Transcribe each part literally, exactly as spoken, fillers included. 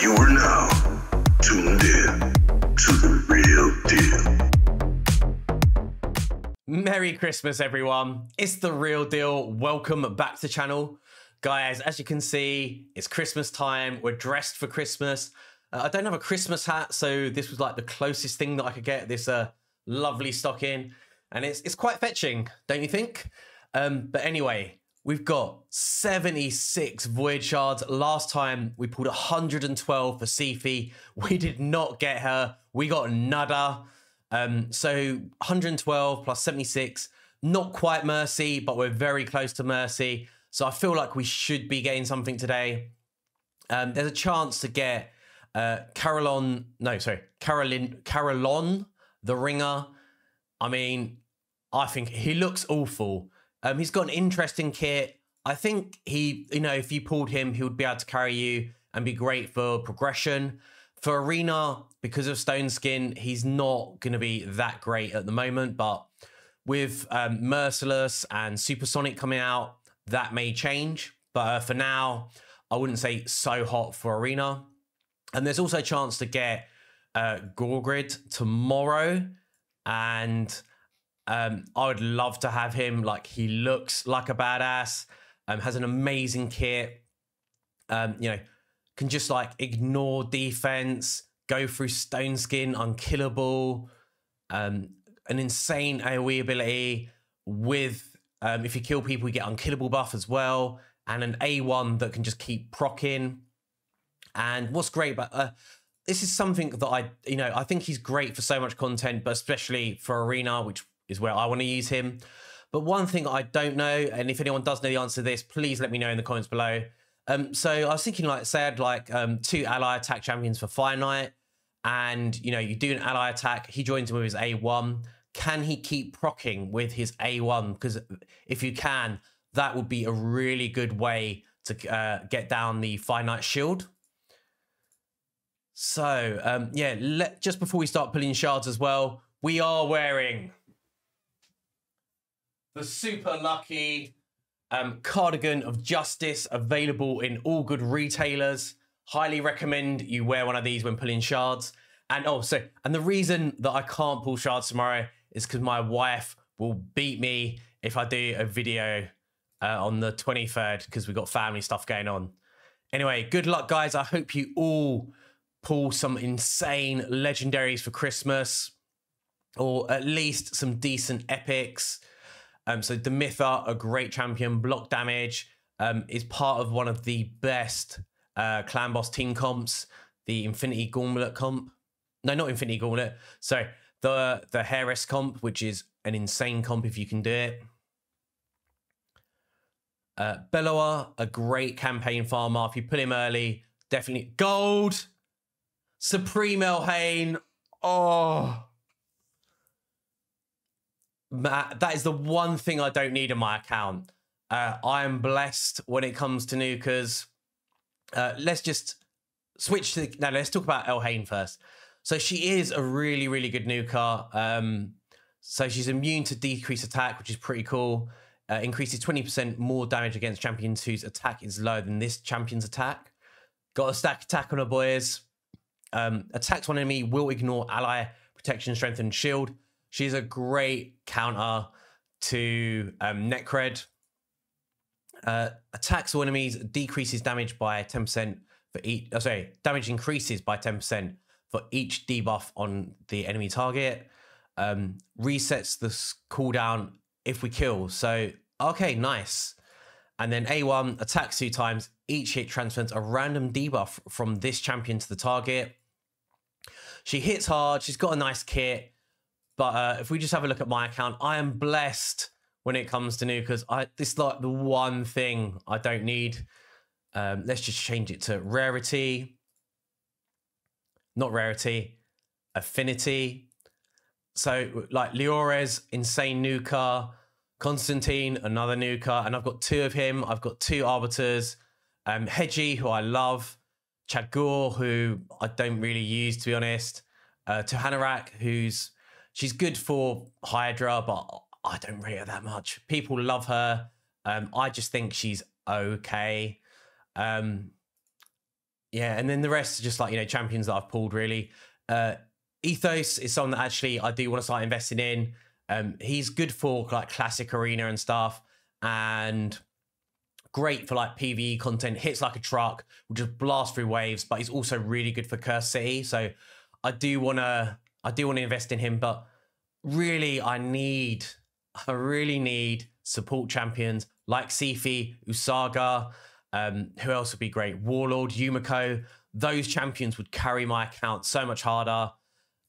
You are now tuned in to the real deal. Merry Christmas, everyone. It's the real deal. Welcome back to the channel. Guys, as you can see, it's Christmas time. We're dressed for Christmas. Uh, I don't have a Christmas hat, so this was like the closest thing that I could get, this uh, lovely stocking. And it's, it's quite fetching, don't you think? Um, but anyway, we've got seventy-six Void Shards. Last time we pulled one hundred twelve for Sifi. We did not get her. We got nada. Um, so one hundred twelve plus seventy-six, not quite Mercy, but we're very close to Mercy. So I feel like we should be getting something today. Um, there's a chance to get uh, Carolon, no, sorry, Carolin, Carolon, the Ringer. I mean, I think he looks awful. Um, he's got an interesting kit. I think he, you know, if you pulled him, he would be able to carry you and be great for progression. For Arena, because of Stone Skin, he's not going to be that great at the moment. But with um, Merciless and Supersonic coming out, that may change. But uh, for now, I wouldn't say so hot for Arena. And there's also a chance to get uh, Gorgrid tomorrow. And Um, I would love to have him. Like, he looks like a badass, um, has an amazing kit, um, you know, can just like ignore defense, go through Stone Skin, unkillable, um, an insane AoE ability with, um, if you kill people, you get unkillable buff as well, and an A one that can just keep proccing. And what's great about, uh, this is something that I, you know, I think he's great for so much content, but especially for Arena, which is where I want to use him. But one thing I don't know, and if anyone does know the answer to this, please let me know in the comments below. Um, so I was thinking, like, say I'd like um, two ally attack champions for Fire Knight, and, you know, you do an ally attack, he joins him with his A one. Can he keep proccing with his A one? Because if you can, that would be a really good way to uh, get down the Fire Knight shield. So, um, yeah, let, just before we start pulling shards as well, we are wearing the super lucky um, cardigan of justice, available in all good retailers. Highly recommend you wear one of these when pulling shards. And oh, so, and the reason that I can't pull shards tomorrow is because my wife will beat me if I do a video uh, on the twenty-third, because we've got family stuff going on. Anyway, good luck, guys. I hope you all pull some insane legendaries for Christmas, or at least some decent epics. Um, so Demitha, a great champion, block damage, um, is part of one of the best uh, clan boss team comps, the Infinity Gauntlet comp. No, not Infinity Gauntlet. Sorry, the, the Heiress comp, which is an insane comp if you can do it. Uh, Beloa, a great campaign farmer. If you pull him early, definitely. Gold! Supreme Elhain. Oh! That is the one thing I don't need in my account. Uh, I am blessed when it comes to Nukas. Uh, let's just switch to... The, no, let's talk about Elhain first. So she is a really, really good Nuka. Um, so she's immune to decreased attack, which is pretty cool. Uh, increases twenty percent more damage against champions whose attack is lower than this champion's attack. Got a stack attack on her, boys. Um, attacks one enemy, will ignore ally, protection, strength, and shield. She's a great counter to um, Nekred. Uh, attacks all enemies, decreases damage by ten percent for each. Oh, sorry, damage increases by ten percent for each debuff on the enemy target. Um, resets the cooldown if we kill. So, okay, nice. And then A one, attacks two times. Each hit transfers a random debuff from this champion to the target. She hits hard. She's got a nice kit. But uh, if we just have a look at my account, I am blessed when it comes to Nukas. I, this is like the one thing I don't need. Um, let's just change it to rarity. Not rarity, affinity. So like Liores, insane Nuka. Constantine, another Nuka. And I've got two of him. I've got two Arbiters. Um, Heji, who I love. Chagur, who I don't really use, to be honest. Uh, Tohanarak, who's... She's good for Hydra, but I don't rate her that much. People love her. Um, I just think she's okay. Um, Yeah, and then the rest are just like, you know, champions that I've pulled, really. Uh, Ethos is someone that actually I do want to start investing in. Um, he's good for like classic arena and stuff, and great for like P V E content. Hits like a truck, will just blast through waves, but he's also really good for Curse City. So I do want to, I do want to invest in him, but really I need, I really need support champions like Sifi, Usaga. Um, who else would be great? Warlord, Yumiko. Those champions would carry my account so much harder.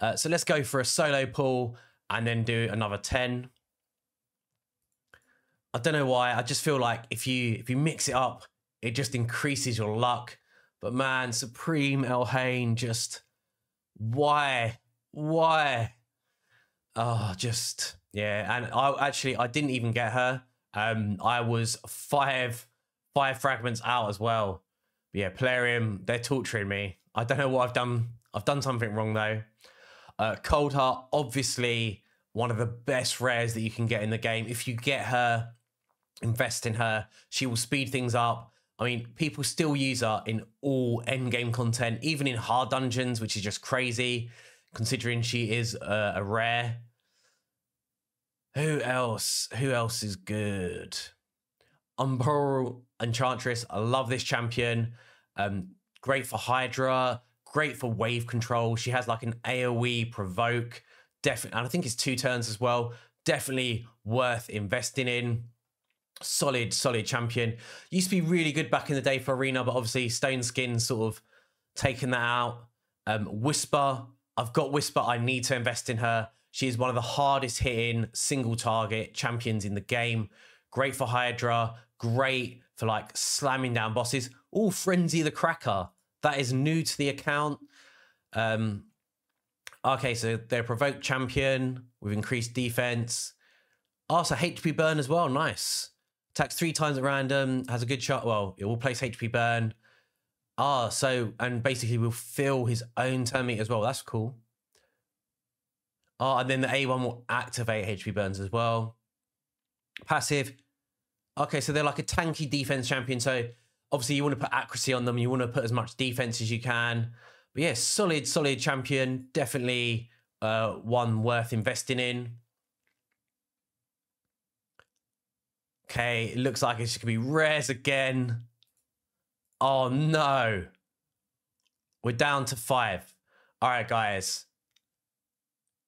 Uh, so let's go for a solo pull and then do another ten. I don't know why. I just feel like if you if you mix it up, it just increases your luck. But man, Supreme Elhain, just why? Why? Oh, just, yeah. And I actually, I didn't even get her. Um, I was five... Five fragments out as well. But yeah, Plarium, they're torturing me. I don't know what I've done. I've done something wrong though. Uh, Coldheart, obviously one of the best rares that you can get in the game. If you get her, invest in her. She will speed things up. I mean, people still use her in all endgame content, even in hard dungeons, which is just crazy, considering she is a, a rare. Who else? Who else is good? Umbral Enchantress, I love this champion. Um, great for Hydra, great for wave control. She has like an AoE provoke, definitely, and I think it's two turns as well. Definitely worth investing in. Solid, solid champion. Used to be really good back in the day for Arena, but obviously Stone Skin sort of taking that out. Um, Whisper, I've got Whisper. I need to invest in her. She is one of the hardest hitting single target champions in the game. Great for Hydra, great for like slamming down bosses. Oh, Frenzy the Cracker. That is new to the account. Um, okay, so they're provoked champion with increased defense. Also, H P burn as well, nice. Attacks three times at random, has a good shot. Well, it will place H P burn. Ah, so, and basically will fill his own turn meter as well. That's cool. Ah, and then the A one will activate H P burns as well. Passive. Okay, so they're like a tanky defense champion. So obviously you want to put accuracy on them. You want to put as much defense as you can. But yeah, solid, solid champion. Definitely uh, one worth investing in. Okay, it looks like it's going to be rares again. Oh no. We're down to five. All right, guys.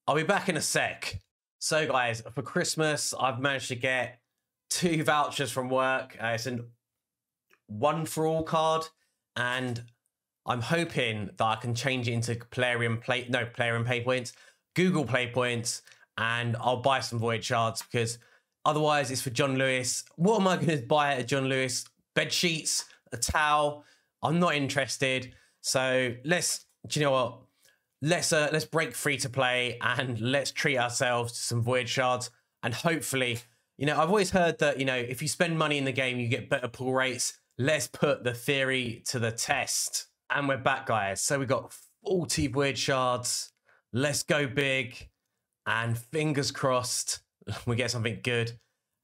I'll be back in a sec. So guys, for Christmas, I've managed to get two vouchers from work. Uh, it's an one for all card, and I'm hoping that I can change it into Plarium play, no, Plarium pay points, Google pay points, and I'll buy some void shards, because otherwise it's for John Lewis. What am I going to buy at John Lewis? Bed sheets, a towel. I'm not interested. So let's, do you know what? Let's uh, let's break free to play and let's treat ourselves to some void shards, and hopefully, you know, I've always heard that, you know, if you spend money in the game, you get better pull rates. Let's put the theory to the test. And we're back, guys. So we got forty void shards. Let's go big, and fingers crossed we get something good.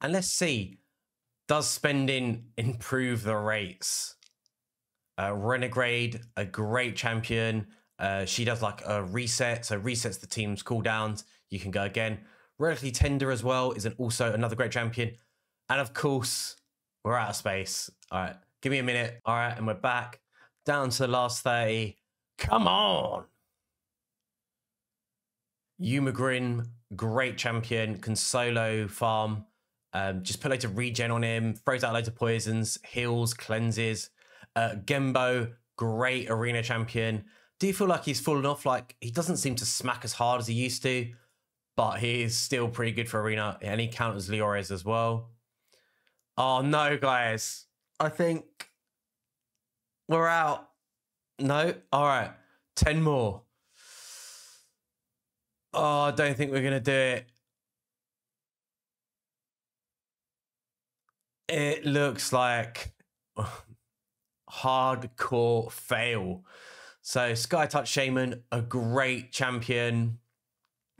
And let's see, does spending improve the rates? Uh, Renegade, a great champion. Uh, she does like a reset, so resets the team's cooldowns. You can go again. Relatively Tender as well is an, also another great champion. And of course, we're out of space. All right, give me a minute. All right, and we're back down to the last thirty. Come on! Umagrin, great champion, can solo farm. Um, just put loads of regen on him, throws out loads of poisons, heals, cleanses. Uh, Gembo, great arena champion. Do you feel like he's fallen off? Like, he doesn't seem to smack as hard as he used to, but he is still pretty good for arena, and he counters Leora's as well. Oh no, guys. I think we're out. No? All right. ten more. Oh, I don't think we're going to do it. It looks like hardcore fail. So Sky Touch Shaman, a great champion.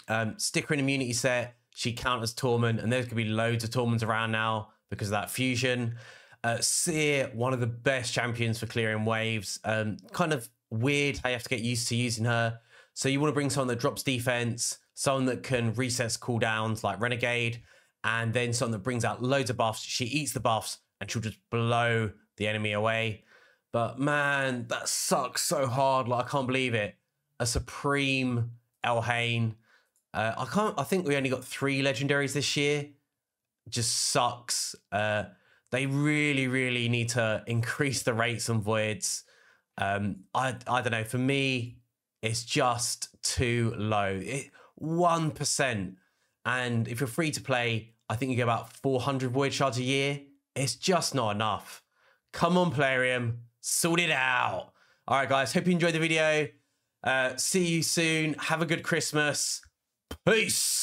Um, sticker and immunity set. She counters Tormen, and there's going to be loads of Tormens around now because of that fusion. Uh, Seer, one of the best champions for clearing waves. Um, kind of weird how you have to get used to using her. So you want to bring someone that drops defense, someone that can recess cooldowns like Renegade, and then someone that brings out loads of buffs. She eats the buffs and she'll just blow the enemy away. But man, that sucks so hard. Like, I can't believe it. A Supreme Elhain. Uh, I can't. I think we only got three legendaries this year. Just sucks. Uh, they really, really need to increase the rates on voids. Um, I, I don't know. For me, it's just too low. It, one percent. And if you're free to play, I think you get about four hundred void shards a year. It's just not enough. Come on, Plarium. Sort it out. All right, guys. Hope you enjoyed the video. Uh, see you soon. Have a good Christmas. Peace.